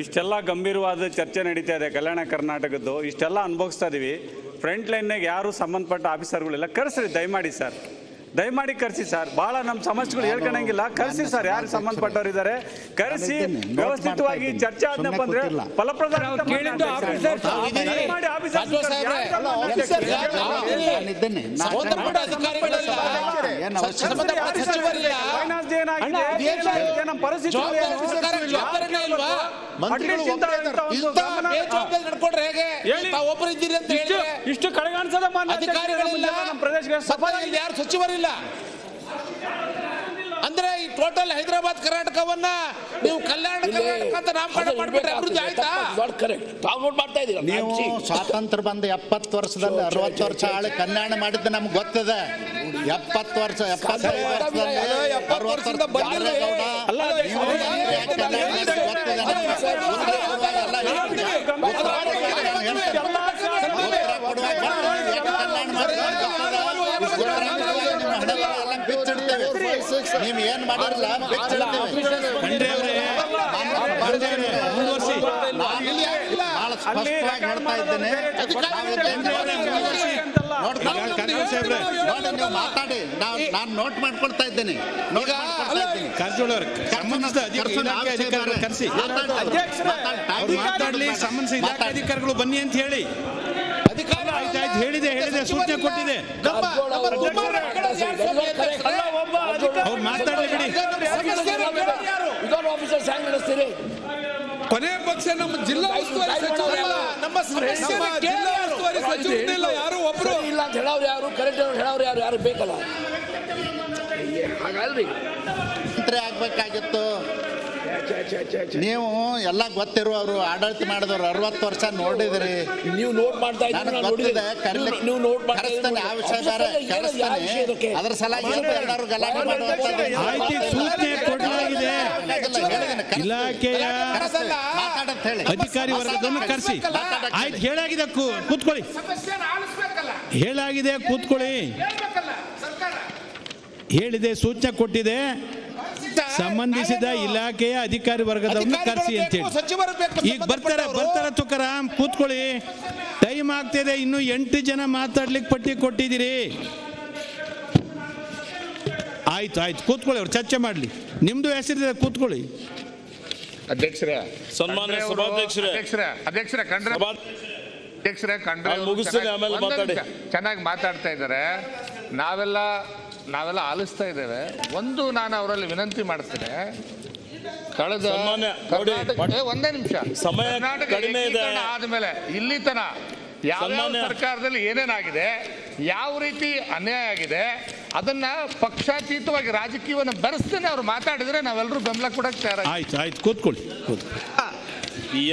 ಇಷ್ಟೆಲ್ಲ ಗಂಭೀರವಾದ ಚರ್ಚೆ ನಡೀತಾ ಇದೆ ಕಲ್ಯಾಣ ಕರ್ನಾಟಕದ್ದು, ಇಷ್ಟೆಲ್ಲ ಅನುಭವಿಸ್ತಾ ಇದೀವಿ. ಫ್ರಂಟ್ ಲೈನ್ಗೆ ಯಾರು ಸಂಬಂಧಪಟ್ಟ ಆಫೀಸರ್ಗಳೆಲ್ಲ ಕರೆಸ್ರಿ, ದಯಮಾಡಿ ಸರ್, ದಯಮಾಡಿ ಕರೆಸಿ ಸರ್. ಬಹಳ ನಮ್ಮ ಸಮಸ್ಯೆಗಳು ಹೇಳ್ಕೊಳಂಗಿಲ್ಲ, ಕರೆಸಿ ಸರ್. ಯಾರು ಸಂಬಂಧಪಟ್ಟವರಿದ್ದಾರೆ ಕರೆಸಿ, ವ್ಯವಸ್ಥಿತವಾಗಿ ಚರ್ಚೆ ಆದ್ನಪ್ಪ ಅಂದ್ರೆ ಇಷ್ಟು ಕಡೆಗಾಣಿಸದ ಪ್ರದೇಶಗಳ ಸಭೆಯಲ್ಲಿ ಯಾರು ಸಚಿವರು ಅಂದ್ರೆ ಈ ಟೋಟಲ್ ಹೈದರಾಬಾದ್ ಕರ್ನಾಟಕವನ್ನ ನೀವು ಕಲ್ಯಾಣ ಕರ್ನಾಟಕ ಅಂತ ನಾಮಕರಣ ಮಾಡಿಬಿಟ್ರೆ ಅಭಿವೃದ್ಧಿ ಆಯ್ತಾ? ನೀವು ಸ್ವಾತಂತ್ರ್ಯ ಬಂದ 70 ವರ್ಷದಲ್ಲಿ 60 ವರ್ಷ ಆಳಿ ಕಲ್ಯಾಣ ಮಾಡಿದ್ದು ನಮ್ಗೆ ಗೊತ್ತದೆ. 70 ವರ್ಷ ನೋಟ್ ಮಾಡ್ಕೊಳ್ತಾ ಇದ್ದೇನೆ. ಅಧಿಕಾರಿಗಳು ಬನ್ನಿ ಅಂತ ಹೇಳಿ ಹೇಳಿದೆ, ಸೂಚನೆ ಕೊಟ್ಟಿದೆ. ಕೊನೆ ಪಕ್ಷ ನಮ್ಮ ಜಿಲ್ಲಾ ಉಸ್ತುವಾರಿ ಸಚಿವರಲ್ಲ, ನಮ್ಮ ಜಿಲ್ಲಾ ಉಸ್ತುವಾರಿ ಸಚಿವರಿಲ್ಲ, ಯಾರು ಒಬ್ರು ಇಲ್ಲ ಅಂತ ಹೇಳೋರು ಯಾರು, ಕರೆಕ್ಟ್ ಹೇಳೋರು ಯಾರು, ಯಾರು ಬೇಕಲ್ಲ ಹಾಗಲ್ರಿ ಆಗ್ಬೇಕಾಗಿತ್ತು. ನೀವು ಎಲ್ಲ ಗೊತ್ತಿರುವವರು, ಆಡಳಿತ ಮಾಡಿದವರು, 60 ವರ್ಷ ನೋಡಿದ್ರಿ ನೀವು. ನೋಟ್ ಮಾಡ್ತಾ ಅದ್ರ ಸಲಾಗಿ ಎಲ್ಲರೂ ಗಲಾಟೆ ಮಾಡುವಂತದ್ದಾಗಿದೆ. ಇಲಾಖೆಯ ಅಧಿಕಾರಿ ವರ್ಗದನ್ನು ಕರೆಸಿ ಆಯ್ತು, ಹೇಳಾಗಿದೆ, ಕೂತ್ಕೊಳ್ಳಿ, ಹೇಳಾಗಿದೆ, ಕೂತ್ಕೊಳ್ಳಿ, ಹೇಳಿದೆ, ಸೂಚನೆ ಕೊಟ್ಟಿದೆ, ಸಂಬಂಧಿಸಿದ ಇಲಾಖೆಯ ಅಧಿಕಾರಿ ವರ್ಗದವರನ್ನು ಕರೆಸಿ ಅಂತೇಳಿ. ಈಗ ಬರ್ತಾರ ತುಕಾರಾಮ್, ಕೂತ್ಕೊಳ್ಳಿ, ಟೈಮ್ ಆಗ್ತಿದೆ. ಇನ್ನು 8 ಜನ ಮಾತಾಡ್ಲಿಕ್ಕೆ ಪಟ್ಟಿ ಕೊಟ್ಟಿದ್ದೀರಿ. ಆಯ್ತು ಆಯ್ತು, ಕೂತ್ಕೊಳ್ಳಿ, ಅವ್ರು ಚರ್ಚೆ ಮಾಡ್ಲಿ. ನಿಮ್ದು ಹೆಸರಿದೆ, ಕೂತ್ಕೊಳ್ಳಿ. ಅಧ್ಯಕ್ಷರೇ, ಸನ್ಮಾನ್ಯ ಸಭಾಧ್ಯಕ್ಷರೇ, ಚೆನ್ನಾಗಿ ಮಾತಾಡ್ತಾ ಇದ್ದಾರೆ. ನಾವೆಲ್ಲ ಆಲಿಸ್ತಾ ಇದ್ದೇವೆ. ಒಂದು ನಾನು ಅವರಲ್ಲಿ ವಿನಂತಿ ಮಾಡ್ತೇನೆ, ಕಳೆದ ಒಂದೇ ನಿಮಿಷ ಸಮಯ ಕಡಿಮೆ ಇದೆ ಆದ್ಮೇಲೆ ಇಲ್ಲಿ ತನ ಯಾವ ಸರ್ಕಾರದಲ್ಲಿ ಏನೇನಾಗಿದೆ, ಯಾವ ರೀತಿ ಅನ್ಯಾಯ ಆಗಿದೆ, ಅದನ್ನ ಪಕ್ಷಾತೀತವಾಗಿ ರಾಜಕೀಯವನ್ನು ಬೆರೆಸ್ತೇನೆ. ಅವ್ರು ಮಾತಾಡಿದ್ರೆ ನಾವೆಲ್ಲರೂ ಬೆಂಬಲ ಕೊಡಕ್ಕೆ ತಯಾರಾಗಿ. ಆಯ್ತು ಆಯ್ತು, ಕೂತ್ಕೊಳ್ಳಿ.